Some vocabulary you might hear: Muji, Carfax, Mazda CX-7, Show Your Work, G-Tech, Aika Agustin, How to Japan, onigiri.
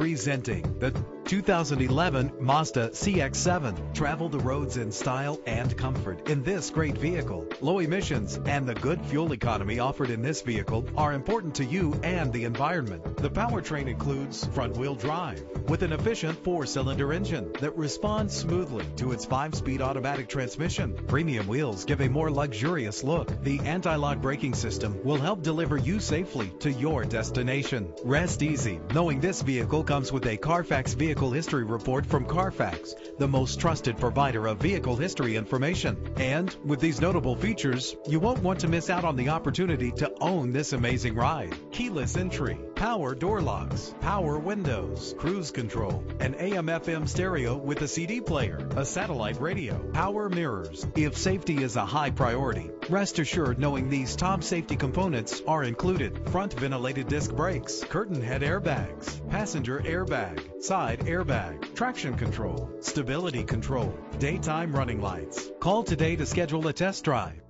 Presenting the 2011 Mazda CX-7. Travel the roads in style and comfort in this great vehicle. Low emissions and the good fuel economy offered in this vehicle are important to you and the environment. The powertrain includes front-wheel drive with an efficient 4-cylinder engine that responds smoothly to its 5-speed automatic transmission. Premium wheels give a more luxurious look. The anti-lock braking system will help deliver you safely to your destination. Rest easy knowing this vehicle comes with a Carfax Vehicle History Report from Carfax, the most trusted provider of vehicle history information. And with these notable features, you won't want to miss out on the opportunity to own this amazing ride. Keyless entry, power door locks, power windows, cruise control, an AM/FM stereo with a CD player, a satellite radio, power mirrors. If safety is a high priority, rest assured knowing these top safety components are included: front ventilated disc brakes, curtain head airbags, passenger airbag, side airbag, traction control, stability control, daytime running lights. Call today to schedule a test drive.